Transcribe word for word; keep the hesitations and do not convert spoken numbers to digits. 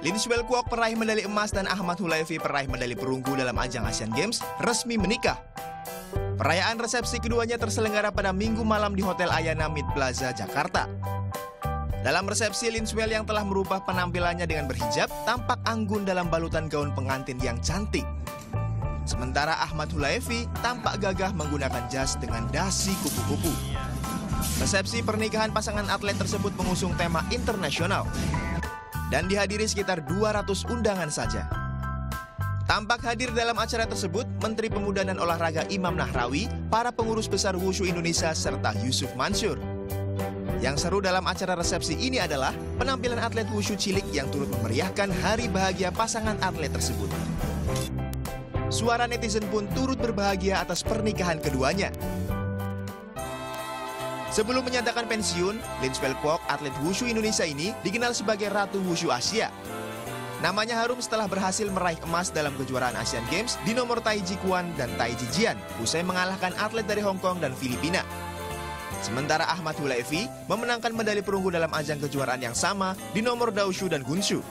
Lindswell Kwok, peraih medali emas, dan Ahmad Hulaefi, peraih medali perunggu dalam ajang Asian Games, resmi menikah. Perayaan resepsi keduanya terselenggara pada Minggu malam di Hotel Ayana Mid Plaza Jakarta. Dalam resepsi, Lindswell yang telah merubah penampilannya dengan berhijab tampak anggun dalam balutan gaun pengantin yang cantik. Sementara Ahmad Hulaefi tampak gagah menggunakan jas dengan dasi kupu-kupu. Resepsi pernikahan pasangan atlet tersebut mengusung tema internasional dan dihadiri sekitar dua ratus undangan saja. Tampak hadir dalam acara tersebut Menteri Pemuda dan Olahraga Imam Nahrawi, para pengurus besar Wushu Indonesia, serta Yusuf Mansur. Yang seru dalam acara resepsi ini adalah penampilan atlet Wushu cilik yang turut memeriahkan hari bahagia pasangan atlet tersebut. Suara netizen pun turut berbahagia atas pernikahan keduanya. Sebelum menyatakan pensiun, Lindswell Kwok, atlet Wushu Indonesia ini dikenal sebagai Ratu Wushu Asia. Namanya harum setelah berhasil meraih emas dalam kejuaraan Asian Games di nomor Taiji Kuan dan Taiji Jian, usai mengalahkan atlet dari Hong Kong dan Filipina. Sementara Ahmad Hulaefi memenangkan medali perunggu dalam ajang kejuaraan yang sama di nomor Daushu dan Gunshu.